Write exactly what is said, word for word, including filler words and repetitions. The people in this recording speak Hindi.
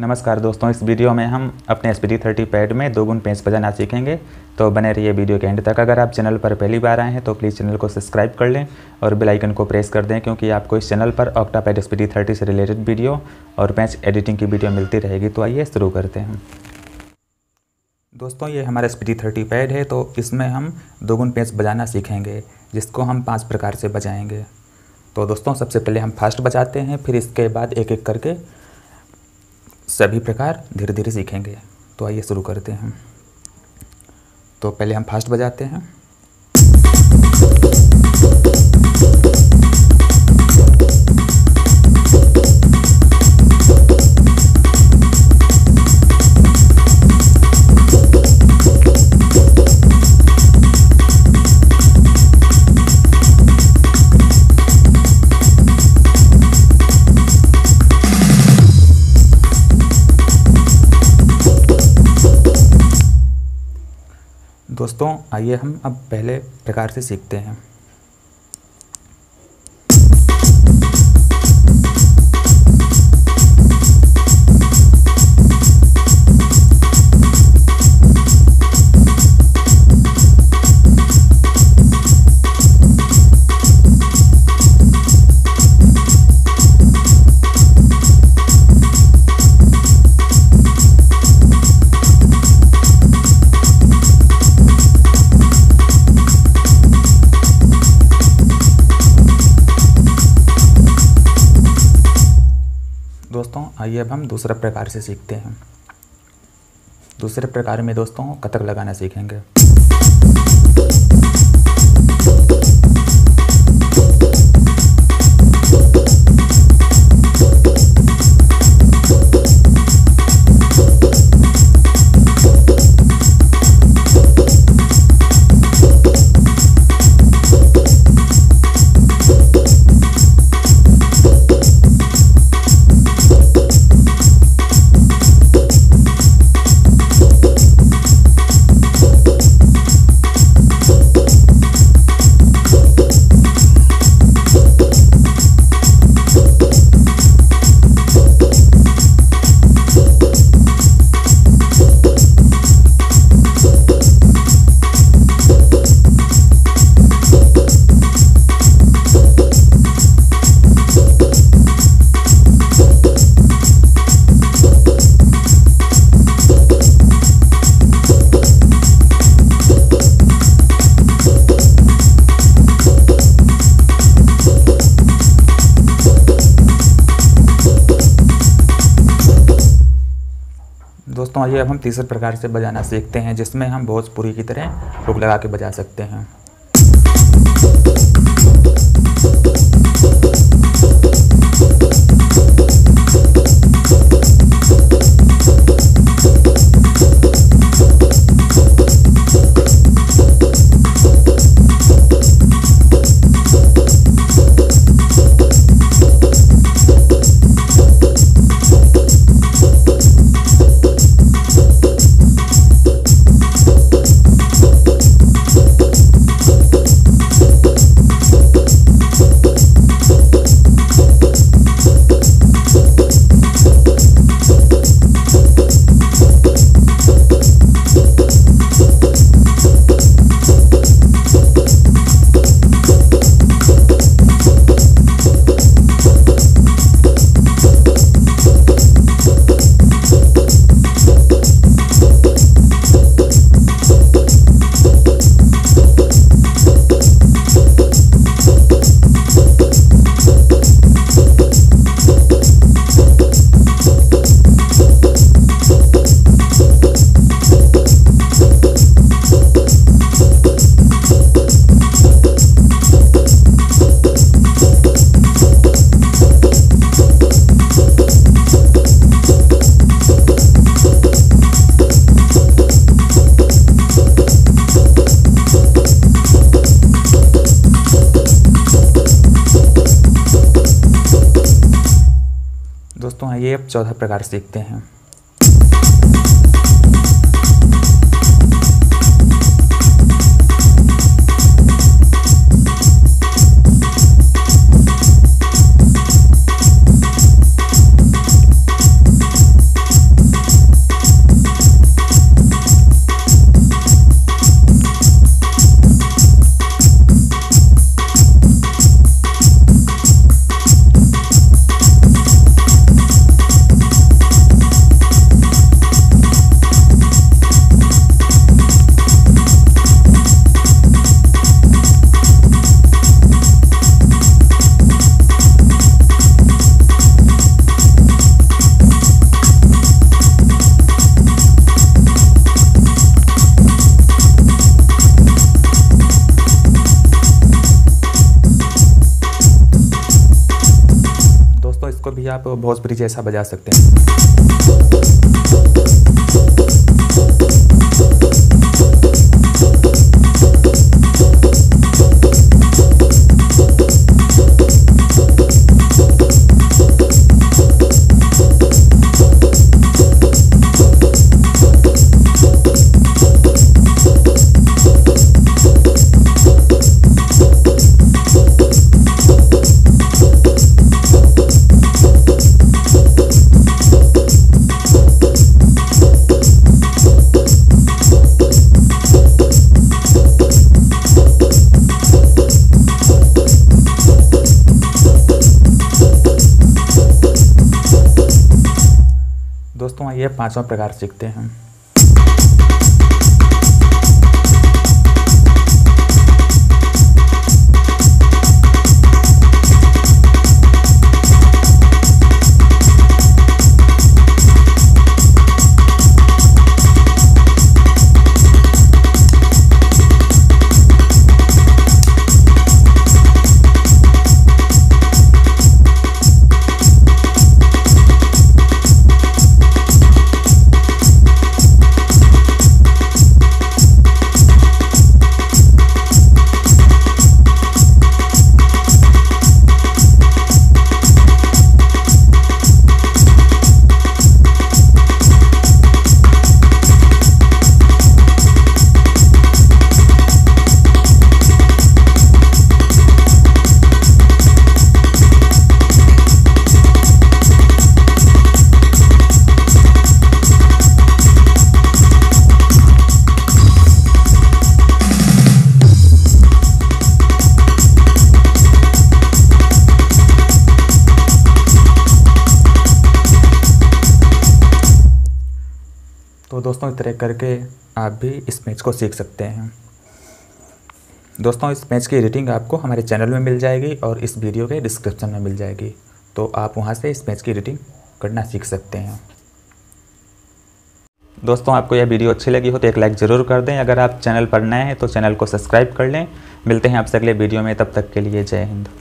नमस्कार दोस्तों, इस वीडियो में हम अपने एस पी डी तीस पैड में दोगुन पेंच बजाना सीखेंगे। तो बने रहिए वीडियो के एंड तक। अगर आप चैनल पर पहली बार आए हैं तो प्लीज़ चैनल को सब्सक्राइब कर लें और बेल आइकन को प्रेस कर दें, क्योंकि आपको इस चैनल पर ऑक्टापैड एस पी डी तीस से रिलेटेड वीडियो और पेंच एडिटिंग की वीडियो मिलती रहेगी। तो आइए शुरू करते हैं। दोस्तों, ये हमारा एस पी डी तीस पैड है, तो इसमें हम दोगुन पेंच बजाना सीखेंगे, जिसको हम पाँच प्रकार से बजाएँगे। तो दोस्तों, सबसे पहले हम फास्ट बजाते हैं, फिर इसके बाद एक एक करके सभी प्रकार धीरे धीरे सीखेंगे। तो आइए शुरू करते हैं। तो पहले हम फास्ट बजाते हैं। दोस्तों, आइए हम अब पहले प्रकार से सीखते हैं। दोस्तों, आइए अब हम दूसरा प्रकार से सीखते हैं। दूसरे प्रकार में दोस्तों कथक लगाना सीखेंगे। दोस्तों, आइए अब हम तीसरे प्रकार से बजाना सीखते हैं, जिसमें हम भोजपुरी की तरह हुक लगा के बजा सकते हैं। दोस्तों, आइए अब चौथा प्रकार सीखते हैं। आप बहुत ब्रिज ऐसा बजा सकते दोस्तों। ये पांचवा प्रकार सीखते हैं। तो दोस्तों इस तरह करके आप भी इस पेंच को सीख सकते हैं। दोस्तों इस पेंच की रेटिंग आपको हमारे चैनल में मिल जाएगी और इस वीडियो के डिस्क्रिप्शन में मिल जाएगी, तो आप वहां से इस पेंच की रेटिंग करना सीख सकते हैं। दोस्तों आपको यह वीडियो अच्छी लगी हो तो एक लाइक ज़रूर कर दें। अगर आप चैनल पर नए हैं तो चैनल को सब्सक्राइब कर लें। मिलते हैं आपसे अगले वीडियो में, तब तक के लिए जय हिंद।